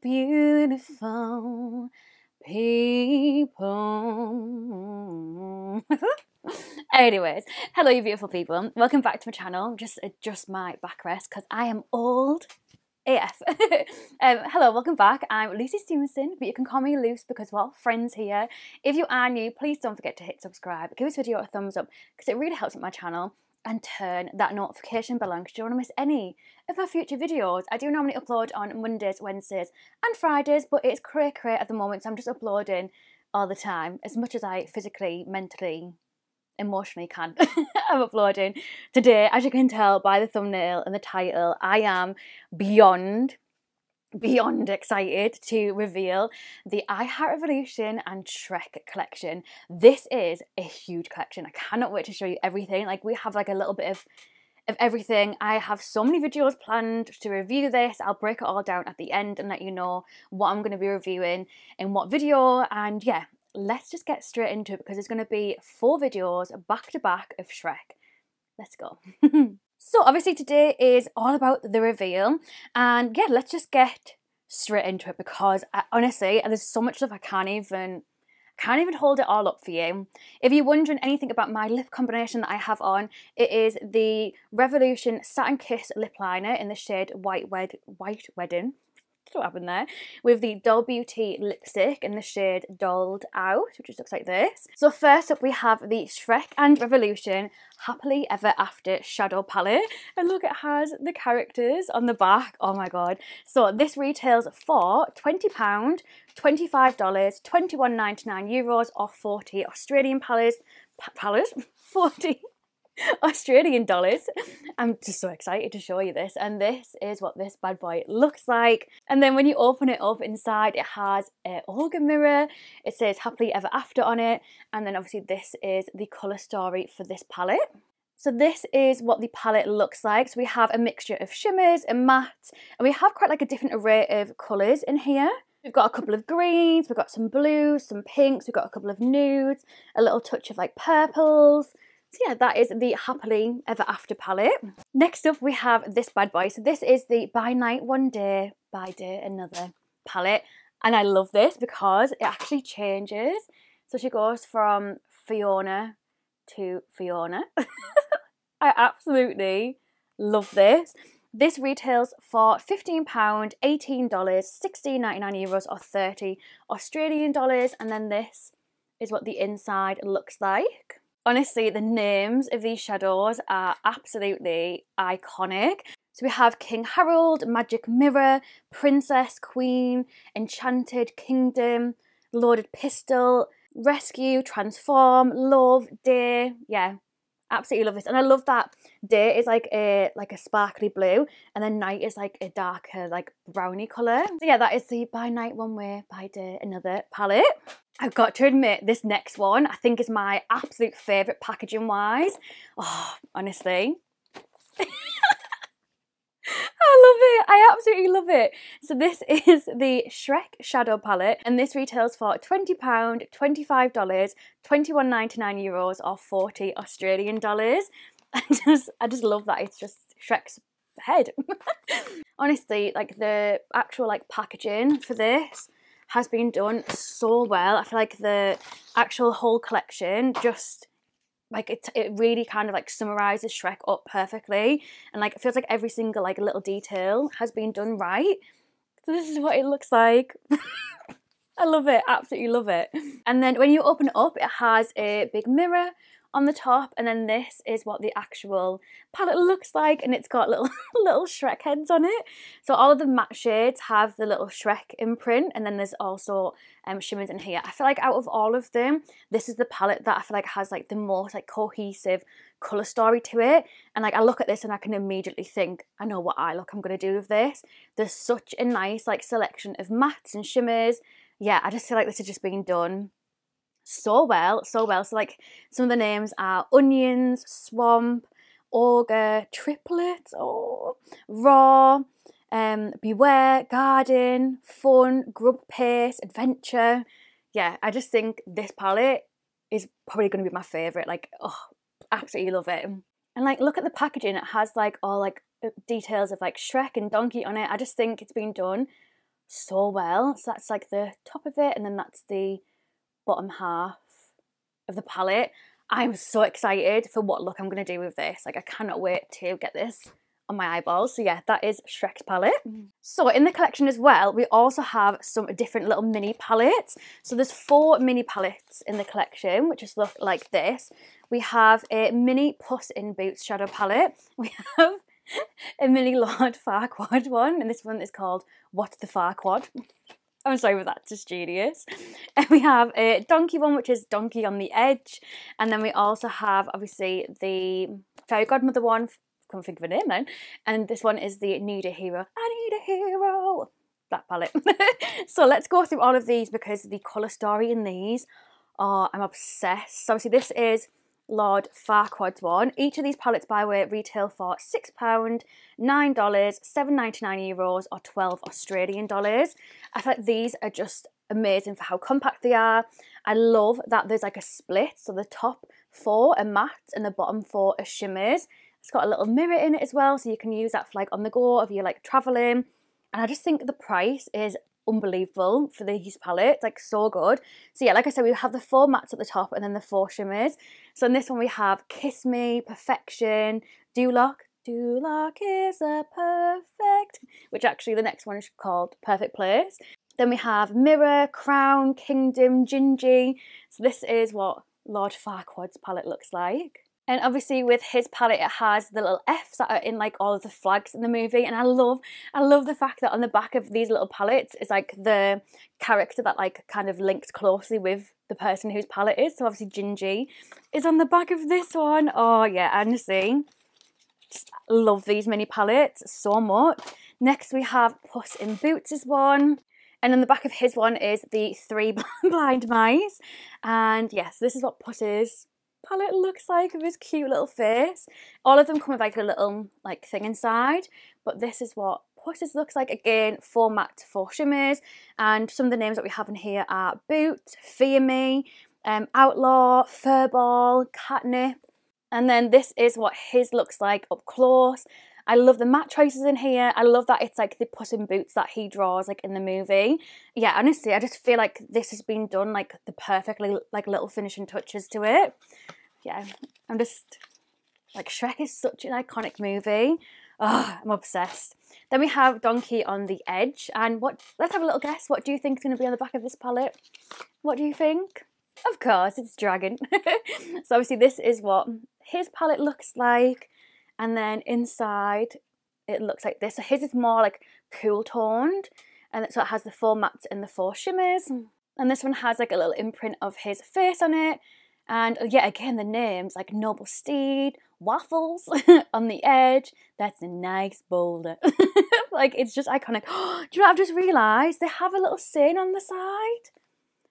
beautiful people. Anyways, hello you beautiful people. Welcome back to my channel. Just adjust my backrest because I am old AF. Hello, welcome back. I'm Luce Stephenson, but you can call me Luce because we're all friends here. If you are new, please don't forget to hit subscribe. Give this video a thumbs up because it really helps with my channel. And turn that notification bell on because you don't want to miss any of my future videos. I do normally upload on Mondays, Wednesdays and Fridays, but it's cray-cray at the moment, so I'm just uploading all the time. As much as I physically, mentally, emotionally can, I'm uploading. Today, as you can tell by the thumbnail and the title, I am beyond excited to reveal the I Heart Revolution and Shrek collection. This is a huge collection. I cannot wait to show you everything. Like, we have like a little bit of everything. I have so many videos planned to review this. I'll break it all down at the end and let you know what I'm going to be reviewing in what video. And yeah, let's just get straight into it because there's going to be 4 videos back to back of Shrek. Let's go. So obviously today is all about the reveal, and yeah, let's just get straight into it because I, honestly, there's so much stuff I can't even hold it all up for you. If you're wondering anything about my lip combination that I have on, it is the Revolution Satin Kiss Lip Liner in the shade White Wedding. That's what happened there, with the Doll Beauty lipstick in the shade Dolled Out, which just looks like this. So first up we have the Shrek and Revolution Happily Ever After shadow palette, and look, it has the characters on the back. Oh my god. So this retails for £20, $25, €21.99 or 40 Australian dollars. 40 Australian dollars. I'm just so excited to show you this, and this is what this bad boy looks like. And then when you open it up, inside it has an Ogre mirror. It says Happily Ever After on it, and then obviously this is the colour story for this palette. So this is what the palette looks like. So we have a mixture of shimmers and mattes, and we have quite like a different array of colours in here. We've got a couple of greens, we've got some blues, some pinks, we've got a couple of nudes, a little touch of like purples. So yeah, that is the Happily Ever After palette. Next up we have this bad boy. So this is the By Night One Day By Day Another palette, and I love this because it actually changes. So she goes from Fiona to Fiona. I absolutely love this. This retails for £15, $18, €16.99 or 30 Australian dollars, and then this is what the inside looks like. Honestly, the names of these shadows are absolutely iconic. So we have King Harold, Magic Mirror, Princess, Queen, Enchanted Kingdom, Loaded Pistol, Rescue, Transform, Love, Day. Yeah, absolutely love this. And I love that Day is like a sparkly blue, and then Night is like a darker, like browny colour. So yeah, that is the By Night One Way, By Day Another palette. I've got to admit, this next one I think is my absolute favourite packaging-wise. Oh, honestly. I love it. I absolutely love it. So this is the Shrek Shadow Palette, and this retails for £20, $25, €21.99 or 40 Australian dollars. I just love that it's just Shrek's head. Honestly, like the actual like packaging for this has been done so well. I feel like the actual whole collection just like it really kind of like summarizes Shrek up perfectly, and like it feels like every single like little detail has been done right. So this is what it looks like. I love it, absolutely love it. And then when you open it up, it has a big mirror on the top, and then this is what the actual palette looks like, and it's got little Shrek heads on it. So all of the matte shades have the little Shrek imprint, and then there's also shimmers in here. I feel like out of all of them, this is the palette that I feel like has like the most like cohesive colour story to it, and like I look at this and I can immediately think, I know what eye look I'm going to do with this. There's such a nice like selection of mattes and shimmers. Yeah, I just feel like this has just been done so well. So like some of the names are Onions, Swamp, Ogre, Triplets, oh, Raw, Beware, Garden, Fun, Grub Pace, Adventure. Yeah, I just think this palette is probably going to be my favourite. Like, oh, absolutely love it. And like, look at the packaging. It has like all like details of like Shrek and Donkey on it. I just think it's been done so well. So that's like the top of it, and then that's the bottom half of the palette. I'm so excited for what look I'm going to do with this. Like, I cannot wait to get this on my eyeballs. So yeah, that is Shrek's palette. So in the collection as well, we also have some different little mini palettes. So there's 4 mini palettes in the collection, which just look like this. We have a mini Puss in Boots shadow palette. We have a mini Lord Farquaad one, and this one is called What the Farquaad. I'm sorry, but that's just genius. And we have a Donkey one, which is Donkey on the Edge. And then we also have, obviously, the Fairy Godmother one. Can't think of a name then. And this one is the Need a Hero. I Need a Hero. That palette. So let's go through all of these because the colour story in these are, I'm obsessed. So obviously this is Lord Farquaad's one. Each of these palettes, by the way, retail for £6, $9, €7.99, or $12. I feel like these are just amazing for how compact they are. I love that there's like a split. So the top 4 are mattes and the bottom 4 are shimmers. It's got a little mirror in it as well, so you can use that for like on the go if you're like traveling. And I just think the price is unbelievable for these palettes, like so good. So yeah, like I said, we have the 4 mattes at the top and then the 4 shimmers. So in this one we have Kiss Me, Perfection, Duloc. Duloc is a perfect, which actually the next one is called Perfect Place. Then we have Mirror, Crown, Kingdom, Gingy. So this is what Lord Farquaad's palette looks like. And obviously with his palette, it has the little Fs that are in like all of the flags in the movie. And I love the fact that on the back of these little palettes is like the character that like kind of links closely with the person whose palette is. So obviously Gingy is on the back of this one. Oh yeah, honestly, just love these mini palettes so much. Next we have Puss in Boots is one. And on the back of his one is the 3 blind mice. And yes, this is what Puss is. Palette looks like with his cute little face. All of them come with like a little like thing inside, but this is what Puss's looks like. Again, 4 matte, 4 shimmers, and some of the names that we have in here are Boot, Fear Me, Outlaw, Furball, Catnip, and then this is what his looks like up close. I love the matte choices in here. I love that it's like the Puss in Boots that he draws like in the movie. Yeah, honestly, I just feel like this has been done like the perfectly like little finishing touches to it. Yeah, I'm just like, Shrek is such an iconic movie. Oh, I'm obsessed. Then we have Donkey on the Edge, and let's have a little guess. What do you think is going to be on the back of this palette? What do you think? Of course, it's Dragon. So obviously this is what his palette looks like. And then inside, it looks like this. So his is more like cool toned. And so it has the 4 mattes and the 4 shimmers. And this one has like a little imprint of his face on it. And yet again, the names like Noble Steed, Waffles, On the Edge. That's a nice boulder. Like, it's just iconic. Do you know what I've just realised? They have a little saying on the side.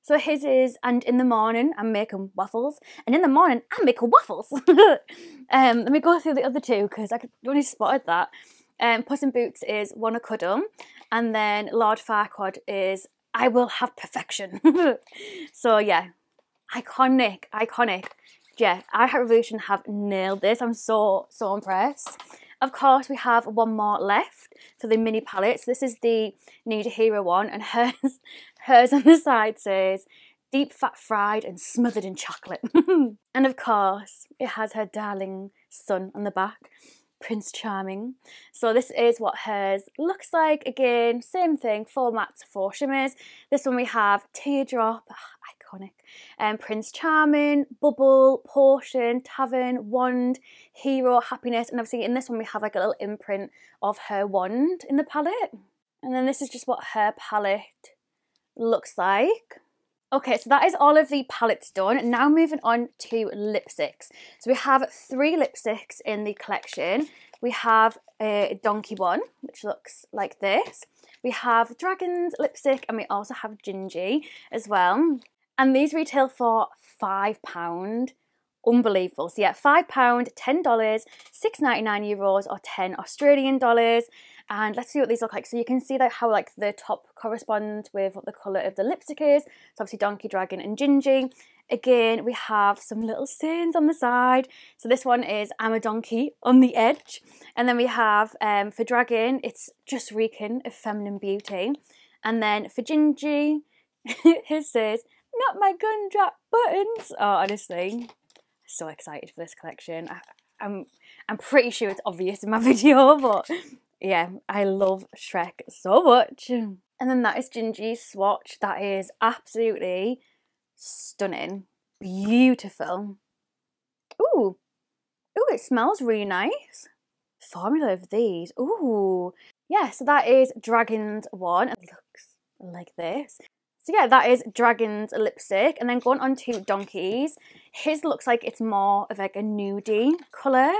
So his is, and in the morning I'm making waffles, and in the morning I'm making waffles. Let me go through the other 2because I only spotted that. Puss in Boots is Wanna Cuddle, and then Lord Farquaad is I Will Have Perfection. So yeah, iconic, iconic. Yeah, I Heart Revolution have nailed this. I'm so impressed. Of course, we have one more left for the mini palettes. This is the Need a Hero one, and hers on the side says, deep fat fried and smothered in chocolate. And of course, it has her darling son on the back, Prince Charming. So this is what hers looks like. Again, same thing, 4 mattes, 4 shimmers. This one we have Teardrop, iconic, Prince Charming, Bubble, Portion, Tavern, Wand, Hero, Happiness. And obviously in this one we have like a little imprint of her wand in the palette. And then this is just what her palette looks like. Okay, so that is all of the palettes done. Now moving on to lipsticks. So we have 3 lipsticks in the collection. We have a Donkey one, which looks like this. We have Dragon's lipstick, and we also have Gingy as well. And these retail for £5. Unbelievable. So yeah, £5, $10, €6.99, or $10. And let's see what these look like. So you can see that how like the top corresponds with what the colour of the lipstick is. So obviously Donkey, Dragon and Gingy. Again, we have some little stains on the side. So this one is I'm a Donkey on the Edge. And then we have, for Dragon, it's Just Reeking of Feminine Beauty. And then for Gingy, his says, not my gundrop buttons. Oh, honestly, so excited for this collection. I'm pretty sure it's obvious in my video, but yeah, I love Shrek so much. And then that is Gingy's swatch. That is absolutely stunning. Beautiful. Ooh. Ooh, it smells really nice. Formula of these. Ooh. Yeah, so that is Dragon's one. It looks like this. So yeah, that is Dragon's lipstick. And then going on to Donkey's. His looks like it's more of like a nudie colour.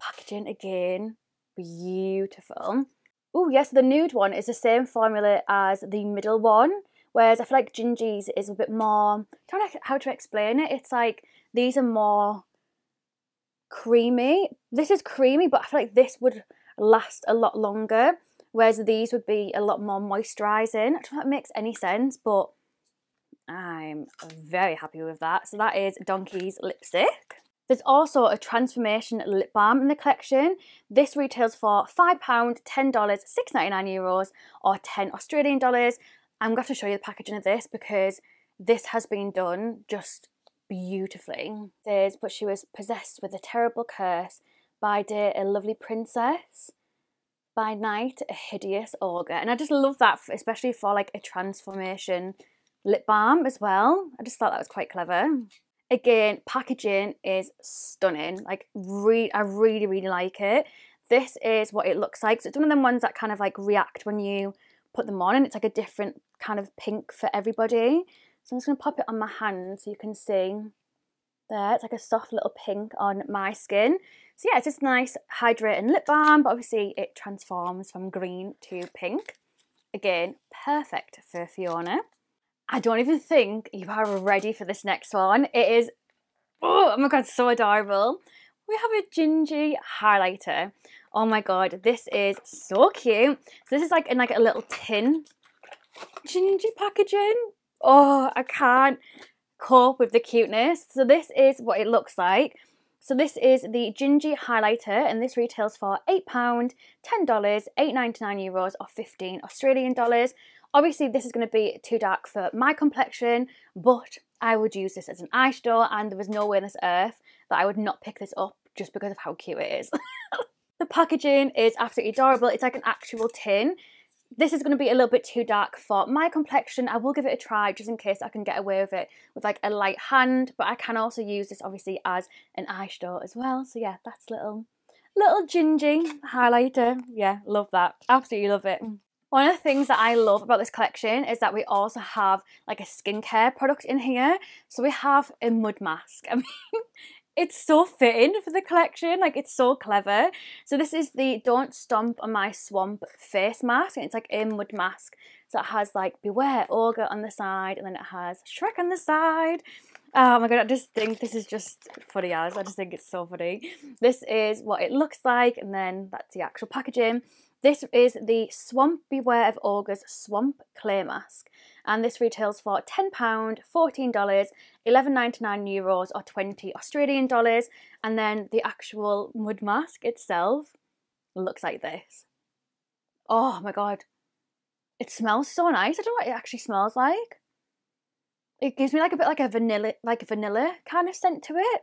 Packaging again. Beautiful. Ooh, yes, the nude one is the same formula as the middle one. Whereas I feel like Gingy's is a bit more... I don't know how to explain it. It's like these are more creamy. This is creamy, but I feel like this would last a lot longer. Whereas these would be a lot more moisturising. I don't know if that makes any sense, but I'm very happy with that. So that is Donkey's lipstick. There's also a transformation lip balm in the collection. This retails for £5, $10, €6.99 or $10 Australian. I'm going to have to show you the packaging of this because this has been done just beautifully. It says, but she was possessed with a terrible curse. By day, a lovely princess. By night, a hideous ogre. And I just love that, especially for like a transformation lip balm as well. I just thought that was quite clever. Again, packaging is stunning. Like, I really, really like it. This is what it looks like. So it's one of them ones that kind of like react when you put them on, and it's like a different kind of pink for everybody. So I'm just going to pop it on my hand so you can see there. It's like a soft little pink on my skin. So yeah, it's just nice hydrating lip balm, but obviously it transforms from green to pink. Again, perfect for Fiona. I don't even think you are ready for this next one. It is, oh my god, so adorable. We have a Gingy highlighter. Oh my god, this is so cute. So this is like in like a little tin Gingy packaging. Oh, I can't cope with the cuteness. So this is what it looks like. So this is the Gingy highlighter, and this retails for £8, $10, €8.99 or $15 Australian. Obviously this is going to be too dark for my complexion, but I would use this as an eyeshadow, and there was no way on this earth that I would not pick this up just because of how cute it is. The packaging is absolutely adorable. It's like an actual tin. This is going to be a little bit too dark for my complexion. I will give it a try just in case I can get away with it with like a light hand, but I can also use this obviously as an eyeshadow as well. So yeah, that's little Gingy highlighter. Yeah, love that. Absolutely love it. One of the things that I love about this collection is that we also have like a skincare product in here. So we have a mud mask. I mean, it's so fitting for the collection, like it's so clever. So this is the Don't Stomp On My Swamp face mask, and it's like a mud mask. So it has like Beware Ogre on the side, and then it has Shrek on the side. Oh my god, I just think this is just funny as. I just think it's so funny. This is what it looks like, and then that's the actual packaging. This is the Swamp Beware of Ogres Swamp Clay Mask, and this retails for £10, $14, €11.99 or $20 Australian. And then the actual mud mask itself looks like this. Oh my god, it smells so nice. I don't know what it actually smells like. It gives me like a bit like a vanilla, kind of scent to it.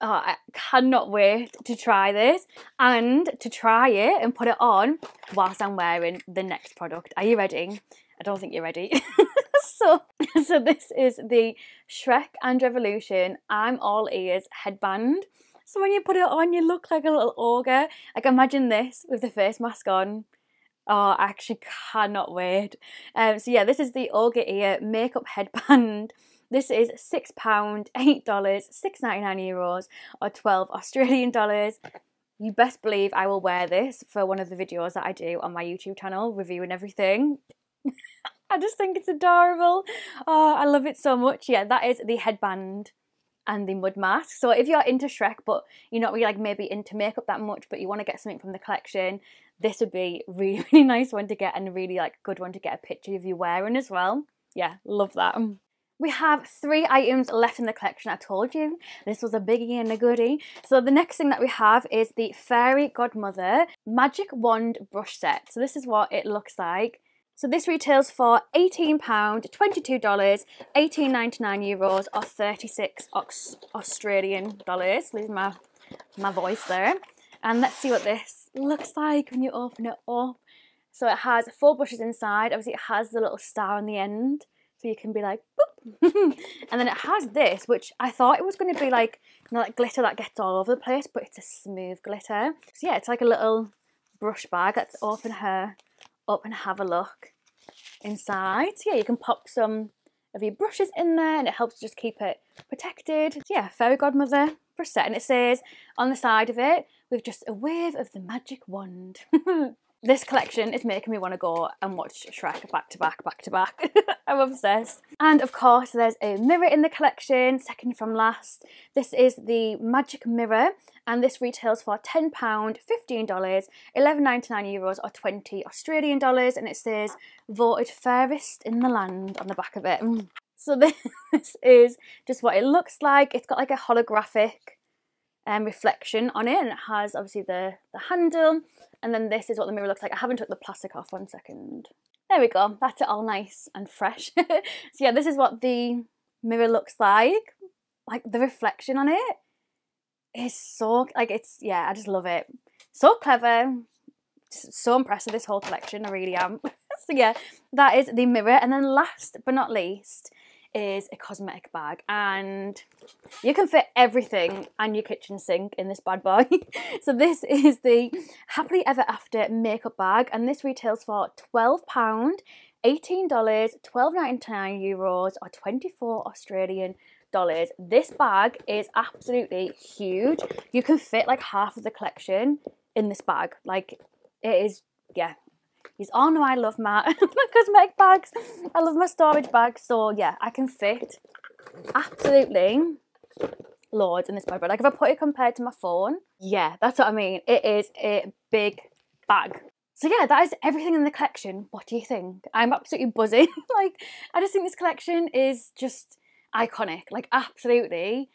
Oh, I cannot wait to try this and to try it and put it on whilst I'm wearing the next product. Are you ready? I don't think you're ready. So this is the Shrek and Revolution I'm All Ears headband. So when you put it on, you look like a little ogre. Like, imagine this with the face mask on. Oh, I actually cannot wait. So yeah, this is the Ogre Ear makeup headband. This is £6, $8, €6.99 or $12 Australian. You best believe I will wear this for one of the videos that I do on my YouTube channel, reviewing everything. I just think it's adorable. Oh, I love it so much. Yeah, that is the headband and the mud mask. So if you're into Shrek, but you're not really like maybe into makeup that much, but you want to get something from the collection, this would be a really, really nice one to get, and a really like good one to get a picture of you wearing as well. Yeah, love that. We have 3 items left in the collection. I told you, this was a biggie and a goodie. So the next thing that we have is the Fairy Godmother Magic Wand Brush Set. So this is what it looks like. So this retails for £18, $22, €18.99 euros, or 36 Australian dollars. Losing my voice there. And let's see what this looks like when you open it up. So it has 4 brushes inside. Obviously it has the little star on the end, so you can be like, boop. And then it has this, which I thought it was going to be like, you know, like glitter that gets all over the place, but it's a smooth glitter. So yeah, it's like a little brush bag. Let's open her up and have a look inside. So yeah, you can pop some of your brushes in there and it helps just keep it protected. So yeah, Fairy Godmother brush set. And it says on the side of it, with just a wave of the magic wand. This collection is making me want to go and watch Shrek back to back, back to back. I'm obsessed. And of course, there's a mirror in the collection, second from last. This is the Magic Mirror, and this retails for £10, $15, €11.99 euros, or 20 Australian dollars. And it says, voted fairest in the land on the back of it. So this is just what it looks like. It's got like a holographic reflection on it, and it has obviously the handle, and then this is what the mirror looks like. I haven't took the plastic off, 1 second. There we go, that's it all nice and fresh. So yeah, this is what the mirror looks like. Like the reflection on it is so, like it's, yeah, I just love it. So clever, so impressed with this whole collection, I really am. So yeah, that is the mirror. And then last but not least is a cosmetic bag, and you can fit everything and your kitchen sink in this bad boy. So this is the Happily Ever After makeup bag, and this retails for £12, $18, €12.99 euros, or 24 Australian dollars. This bag is absolutely huge. You can fit like half of the collection in this bag. Like it is, yeah. You all know I love my cosmetic bags. I love my storage bags. So yeah, I can fit absolutely loads in this bag. Like if I put it compared to my phone, yeah, that's what I mean. It is a big bag. So yeah, that is everything in the collection. What do you think? I'm absolutely buzzing. Like I just think this collection is just iconic. Like absolutely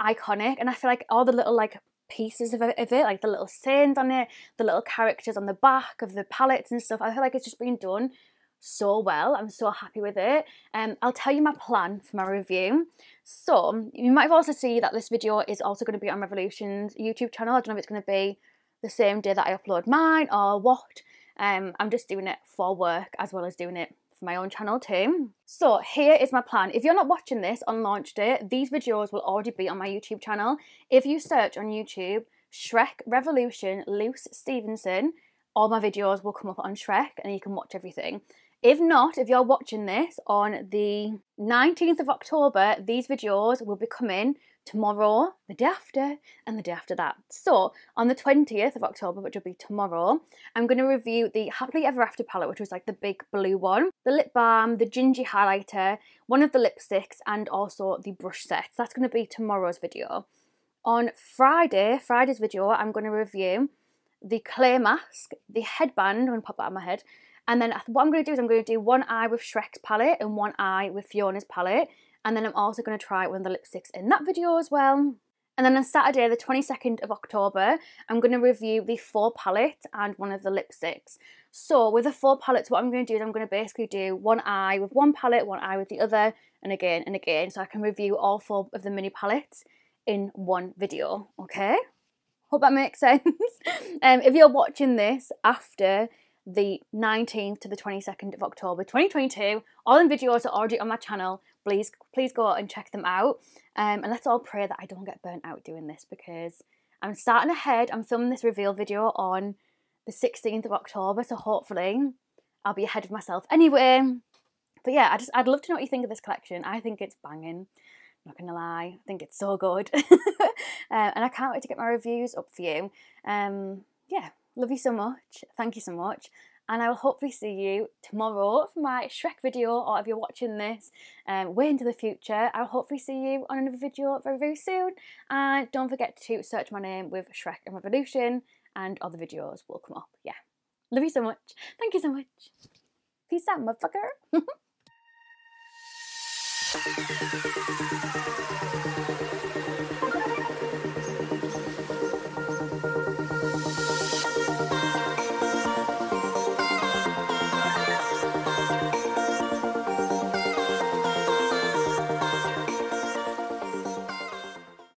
iconic. And I feel like all the little like pieces of it, like the little sayings on it, the little characters on the back of the palettes and stuff. I feel like it's just been done so well. I'm so happy with it. I'll tell you my plan for my review. So you might have also seen that this video is also going to be on Revolution's YouTube channel. I don't know if it's going to be the same day that I upload mine or what. I'm just doing it for work as well as doing it for my own channel too. So here is my plan. If you're not watching this on launch day, these videos will already be on my YouTube channel. If you search on YouTube Shrek Revolution Luce Stephenson, all my videos will come up on Shrek and you can watch everything. If not, if you're watching this on the 19th of October, these videos will be coming tomorrow, the day after, and the day after that. So on the 20th of October, which will be tomorrow, I'm going to review the Happily Ever After palette, which was like the big blue one, the lip balm, the Gingy highlighter, one of the lipsticks, and also the brush sets. That's going to be tomorrow's video. On Friday's video, I'm going to review the clay mask, the headband, I'm going to pop that on my head, and then what I'm going to do is I'm going to do one eye with Shrek's palette and one eye with Fiona's palette. And then I'm also going to try one of the lipsticks in that video as well. And then on Saturday, the 22nd of October, I'm going to review the 4 palette and one of the lipsticks. So with the 4 palettes, what I'm going to do is I'm going to basically do one eye with one palette, one eye with the other, and again, so I can review all 4 of the mini palettes in one video, okay? Hope that makes sense. If you're watching this after the 19th to the 22nd of October 2022, all the videos are already on my channel. Please go and check them out, and let's all pray that I don't get burnt out doing this, because I'm starting ahead. I'm filming this reveal video on the 16th of October, so hopefully I'll be ahead of myself anyway. But yeah, I'd love to know what you think of this collection. I think it's banging, not gonna lie. I think it's so good. And I can't wait to get my reviews up for you. Yeah, love you so much, thank you so much. And I will hopefully see you tomorrow for my Shrek video, or if you're watching this way into the future, I'll hopefully see you on another video very, very soon. And don't forget to search my name with Shrek and Revolution, and other videos will come up. Yeah. Love you so much. Thank you so much. Peace out, motherfucker.